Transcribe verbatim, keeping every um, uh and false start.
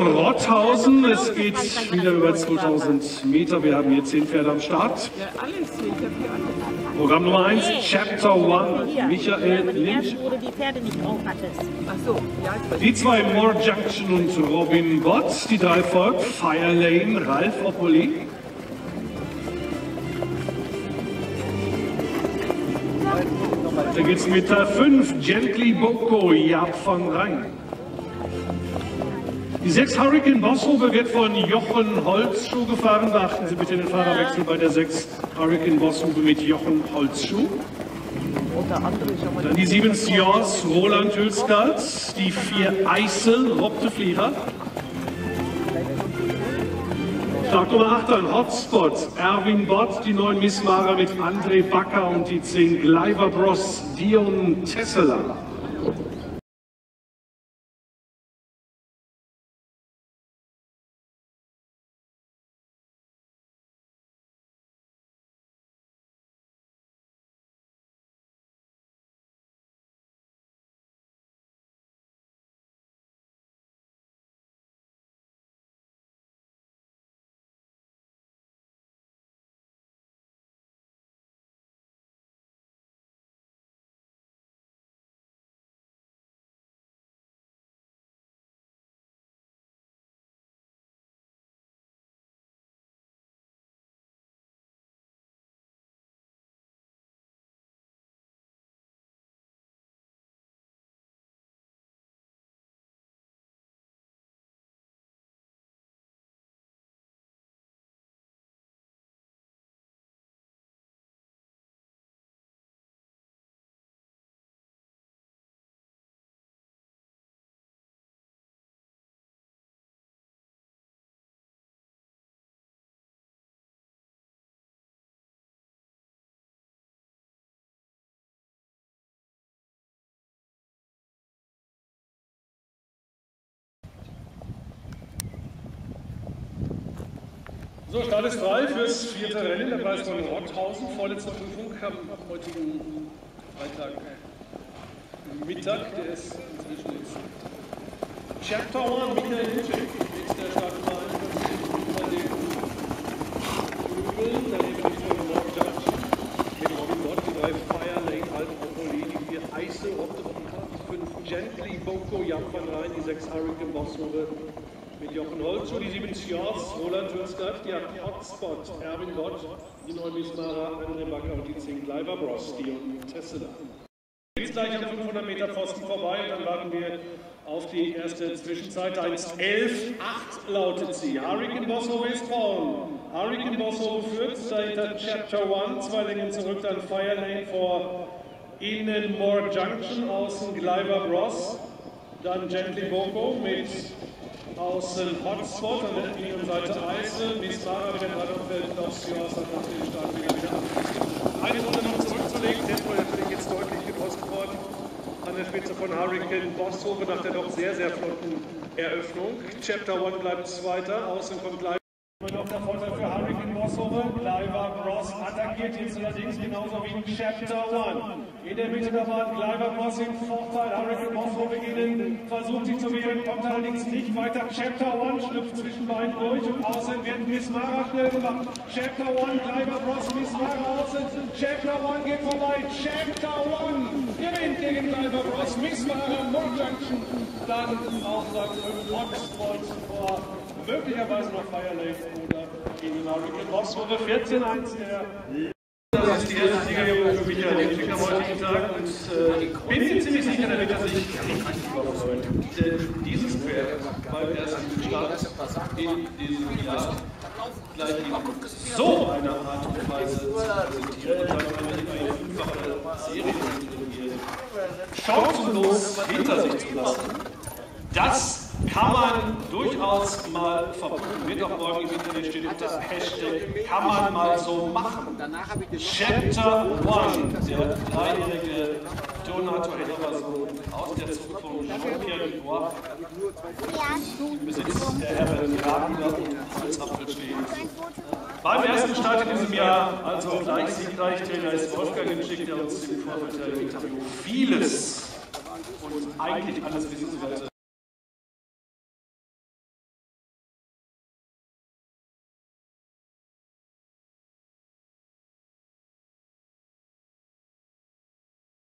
Rotthausen, es geht wieder über zweitausend Meter, wir haben hier zehn Pferde am Start. Programm Nummer eins, Chapter eins, Michael Nimczyk. Die zwei Moore Junction und Robin Bott, die drei folgt Fire Lane, Ralf Opoli. Dann geht es mit der fünf, Gently Boko, Jab von Rhein. Die sechs Hurricane Bosshufe wird von Jochen Holzschuh gefahren. Beachten Sie bitte den Fahrerwechsel bei der sechs Hurricane Bosshufe mit Jochen Holzschuh. Dann die sieben Sjors Roland Hülskals, die vier Eisel Rob Flieger. Start Nummer acht an Hotspot Erwin Bott, die neun Missmacher mit André Backer und die zehn Gleiber Bros Dion Tesla. So, Start ist frei fürs vierte Rennen, der Preis von Rotthausen, vorletzte Prüfung am heutigen Freitag Mittag, der ist inzwischen jetzt. Chapter eins, Michael Nimczyk, jetzt der Startnummer eins bei den Übeln, daneben die von Moore Junction, mit Robin Bott, die drei Fire Lane, Alp Opoli, die vier Eisel, Rotthausen, fünf Gently, Boko, Jab von Rhein, die sechs Hurricane Bosshufe mit Jochen Holzschuh, die sieben Sjors, Roland Hülskals, die acht Hotspot, Erwin Bott, die neun Missmacher, André Backer und die zehn Gleiber Bros, Dion Tesla. Jetzt gleich am fünfhundert Meter Pfosten vorbei und dann warten wir auf die erste Zwischenzeit. eins elf acht lautet sie. Hurricane Bosshufe ist vorn. Hurricane Bosshufe führt, dahinter Chapter eins, zwei Längen zurück, dann Fire Lane vor innen Moore Junction, außen Gleiber Bros, dann Gently Boko mit außen Hotspot, an der Innenseite Eisel, Missmacher mit dem Radumfeld auf Sjors, dann hat den Start wieder wieder ab. Eine Runde noch zurückzulegen, Tempo natürlich jetzt deutlich gepostet worden. An der Spitze von Hurricane Bosshufe nach der doch sehr, sehr flotten Eröffnung. Chapter eins bleibt zweiter, außen kommt gleich. Noch der Vorteil für Hurricane Bosshufe, Gleiber Bros attackiert jetzt allerdings genauso wie in Chapter eins. In der Mitte der Bahn Gleiber Bros im Vorteil, Hurricane Bosshufe innen, versucht sich zu wehren, kommt allerdings nicht weiter. Chapter eins schlüpft zwischen beiden durch und außen wird Missmacher schnell gemacht. Chapter eins, Gleiber Bros, Missmacher außen, Chapter eins geht vorbei, Chapter eins gewinnt gegen Gleiber Bros, Missmacher, Moore Junction, dann auch fünf Hotspot vor möglicherweise noch Fire Lane oder gegen den Hurricane Bosshufe vierzehn eins. Das ist die erste Siegerehrung für Michael Nimczyk am heutigen Tag und äh, bin mir ziemlich sicher damit, dass ich äh, dieses Pferd beim ersten Start in diesem Jahr gleich in so einer Art und Weise präsentiere und dann eine fünffache Serie chancenlos hinter sich zu lassen. Das kann man durchaus mal verbuchen, wird auch morgen im Internet steht das Hashtag, kann man mal so machen. Chapter eins, der dreijährige Donato Helverson aus der Zukunft von Jean-Pierre Dubois, Besitz der Herren Ragner und Holzapfel stehen. Beim ersten Start in diesem Jahr, also gleich siegreich, Trainer ist Wolfgang geschickt, der uns im Vorfeld der Interview vieles und eigentlich alles wissen sollte.